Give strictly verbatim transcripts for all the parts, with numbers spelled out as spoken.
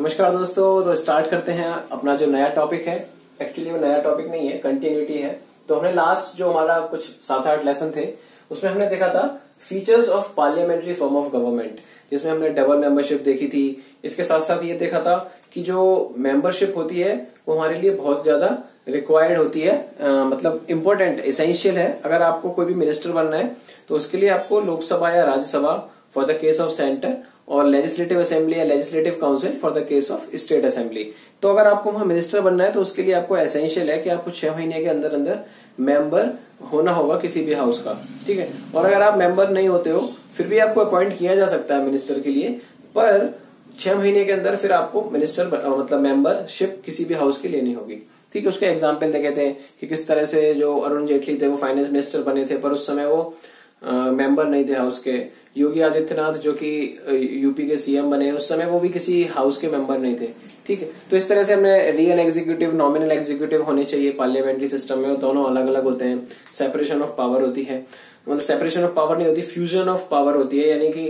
नमस्कार दोस्तों, तो स्टार्ट करते हैं अपना जो नया टॉपिक है। एक्चुअली वो नया टॉपिक नहीं है, कंटिन्यूटी है। तो हमने लास्ट जो हमारा कुछ सात आठ लेसन थे उसमें हमने देखा था features of parliamentary form of government, जिसमें हमने डबल मेंबरशिप देखी थी। इसके साथ साथ ये देखा था कि जो मेंबरशिप होती है वो हमारे लिए बहुत ज्यादा रिक्वायर्ड होती है, आ, मतलब इम्पोर्टेंट, एसेंशियल है। अगर आपको कोई भी मिनिस्टर बनना है तो उसके लिए आपको लोकसभा या Rajya Sabha for the case of centre और लेजिस्लेटिव असेंबली या legislative council for the case of state assembly. तो अगर आपको वहां मिनिस्टर बनना है तो उसके लिए आपको एसेंशियल है कि आपको छह महीने के अंदर अंदर मेंबर होना होगा किसी भी हाउस का, ठीक है। और अगर आप मेंबर नहीं होते हो फिर भी आपको अपॉइंट किया जा सकता है मिनिस्टर के लिए, पर छह महीने के अंदर फिर आपको मिनिस्टर मतलब मेंबरशिप किसी भी हाउस की लेनी होगी, ठीक है। उसके एग्जाम्पल देखे थे कि किस तरह से जो अरुण जेटली थे वो फाइनेंस मिनिस्टर बने थे पर उस समय वो मेंबर uh, नहीं थे हाउस के। योगी आदित्यनाथ जो कि यूपी के सीएम बने उस समय वो भी किसी हाउस के मेंबर नहीं थे, ठीक है। तो इस तरह से हमने रियल एग्जीक्यूटिव, नॉमिनल एग्जीक्यूटिव होने चाहिए पार्लियामेंट्री सिस्टम में, और दोनों अलग अलग होते हैं। सेपरेशन ऑफ पावर होती है, मतलब सेपरेशन ऑफ पावर नहीं होती, फ्यूजन ऑफ पावर होती है, यानी कि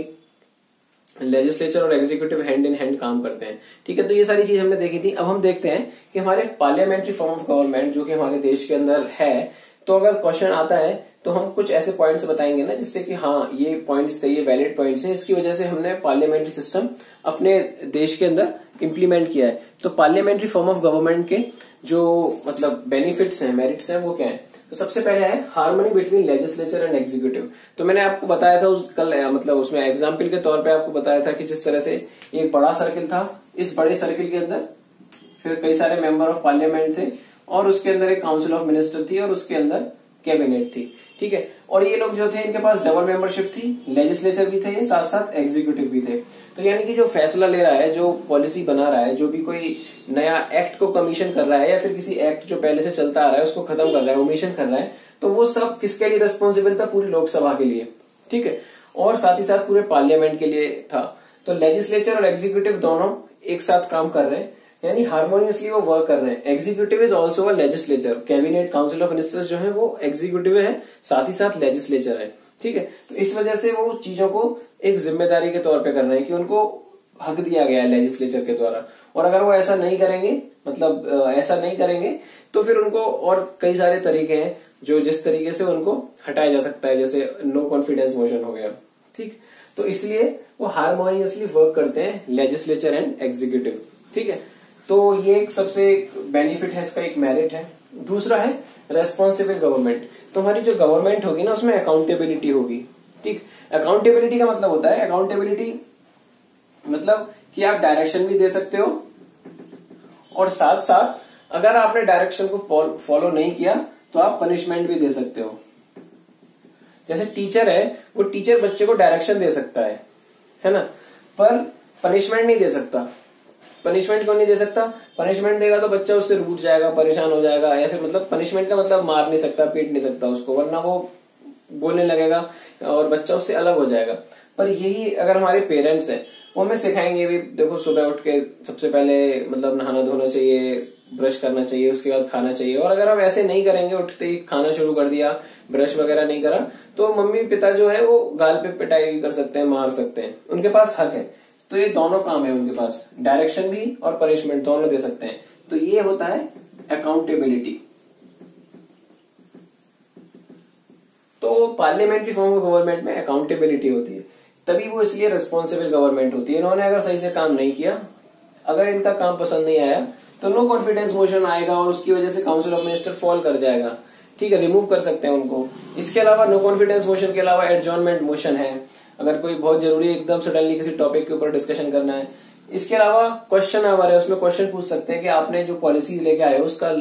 लेजिस्लेचर और एग्जीक्यूटिव हैंड इन हैंड काम करते हैं, ठीक है। तो ये सारी चीज हमने देखी थी। अब हम देखते हैं कि हमारे पार्लियामेंट्री फॉर्म ऑफ गवर्नमेंट जो कि हमारे देश के अंदर है, तो अगर क्वेश्चन आता है तो हम कुछ ऐसे पॉइंट्स बताएंगे ना जिससे कि हाँ ये पॉइंट्स थे, ये वैलिड पॉइंट्स हैं, इसकी वजह से हमने पार्लियामेंट्री सिस्टम अपने देश के अंदर इम्प्लीमेंट किया है। तो पार्लियामेंट्री फॉर्म ऑफ गवर्नमेंट के जो मतलब बेनिफिट्स हैं, मेरिट्स हैं, वो क्या है। तो सबसे पहले है harmony between legislature and executive. तो मैंने आपको बताया था उस, कल मतलब उसमें एग्जाम्पल के तौर पर आपको बताया था कि जिस तरह से एक बड़ा सर्किल था, इस बड़े सर्किल के अंदर फिर कई सारे मेंबर ऑफ पार्लियामेंट थे और उसके अंदर एक काउंसिल ऑफ मिनिस्टर थी और उसके अंदर कैबिनेट थी, ठीक है। और ये लोग जो थे इनके पास डबल मेंबरशिप थी, लेजिस्लेचर भी थे साथ साथ एग्जीक्यूटिव भी थे। तो यानी कि जो फैसला ले रहा है, जो पॉलिसी बना रहा है, जो भी कोई नया एक्ट को कमीशन कर रहा है या फिर किसी एक्ट जो पहले से चलता आ रहा है उसको खत्म कर रहा है, ओमिशन कर रहा है, तो वो सब किसके लिए रेस्पॉन्सिबल था, पूरी लोकसभा के लिए, ठीक है, और साथ ही साथ पूरे पार्लियामेंट के लिए था। तो लेजिस्लेचर और एग्जीक्यूटिव दोनों एक साथ काम कर रहे हैं, यानी हार्मोनियसली वो वर्क कर रहे हैं। Executive is also a legislature, cabinet, council of ministers जो है वो एग्जीक्यूटिव है साथ ही साथ लेजिस्लेचर है, ठीक है। तो इस वजह से वो चीजों को एक जिम्मेदारी के तौर पे कर रहे हैं कि उनको हक दिया गया है लेजिस्लेचर के द्वारा, और अगर वो ऐसा नहीं करेंगे, मतलब ऐसा नहीं करेंगे तो फिर उनको और कई सारे तरीके हैं जो जिस तरीके से उनको हटाया जा सकता है, जैसे नो कॉन्फिडेंस मोशन हो गया, ठीक। तो इसलिए वो हार्मोनियसली वर्क करते हैं लेजिस्लेचर एंड एग्जीक्यूटिव, ठीक है। तो ये एक सबसे बेनिफिट है, इसका एक मेरिट है। दूसरा है रेस्पॉन्सिबल गवर्नमेंट। तो हमारी जो गवर्नमेंट होगी ना उसमें अकाउंटेबिलिटी होगी, ठीक। अकाउंटेबिलिटी का मतलब होता है, अकाउंटेबिलिटी मतलब कि आप डायरेक्शन भी दे सकते हो और साथ साथ अगर आपने डायरेक्शन को फॉलो नहीं किया तो आप पनिशमेंट भी दे सकते हो। जैसे टीचर है, वो टीचर बच्चे को डायरेक्शन दे सकता है है ना, पर पनिशमेंट नहीं दे सकता। पनिशमेंट क्यों नहीं दे सकता? पनिशमेंट देगा तो बच्चा उससे रूठ जाएगा, परेशान हो जाएगा, या फिर मतलब पनिशमेंट का मतलब मार नहीं सकता, पीट नहीं सकता उसको, वरना वो बोलने लगेगा और बच्चा उससे अलग हो जाएगा। पर यही अगर हमारे पेरेंट्स हैं वो हमें सिखाएंगे भी, देखो सुबह उठ के सबसे पहले मतलब नहाना धोना चाहिए, ब्रश करना चाहिए, उसके बाद खाना चाहिए, और अगर हम ऐसे नहीं करेंगे, उठते ही खाना शुरू कर दिया, ब्रश वगैरह नहीं करा, तो मम्मी पिता जो है वो गाल पे पिटाई कर सकते हैं, मार सकते हैं, उनके पास हक है। तो ये दोनों काम है उनके पास, डायरेक्शन भी और पनिशमेंट दोनों दे सकते हैं। तो ये होता है अकाउंटेबिलिटी। तो पार्लियामेंट्री फॉर्म ऑफ गवर्नमेंट में अकाउंटेबिलिटी होती है, तभी वो इसलिए रेस्पॉन्सिबल गवर्नमेंट होती है। इन्होंने अगर सही से काम नहीं किया, अगर इनका काम पसंद नहीं आया तो नो कॉन्फिडेंस मोशन आएगा और उसकी वजह से काउंसिल ऑफ मिनिस्टर फॉल कर जाएगा, ठीक है, रिमूव कर सकते हैं उनको। इसके अलावा नो कॉन्फिडेंस मोशन के अलावा एडजॉर्नमेंट मोशन है, अगर कोई बहुत जरूरी एकदम सडनली किसी टॉपिक के ऊपर डिस्कशन करना है। इसके अलावा क्वेश्चन आवर है, उसमें क्वेश्चन पूछ सकते हैं कि आपने जो पॉलिसी लेके आए हो उसका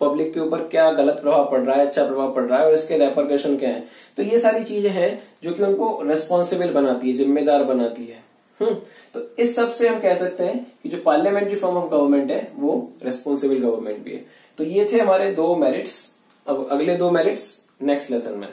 पब्लिक के ऊपर क्या गलत प्रभाव पड़ रहा है, अच्छा प्रभाव पड़ रहा है, और इसके रेपरकशन क्या है। तो ये सारी चीजें हैं जो कि उनको रेस्पॉन्सिबल बनाती है, जिम्मेदार बनाती है। हम्म तो इस सब से हम कह सकते हैं कि जो पार्लियामेंट्री फॉर्म ऑफ गवर्नमेंट है वो रेस्पॉन्सिबल गवर्नमेंट भी है। तो ये थे हमारे दो मेरिट्स। अब अगले दो मेरिट्स नेक्स्ट लेसन में।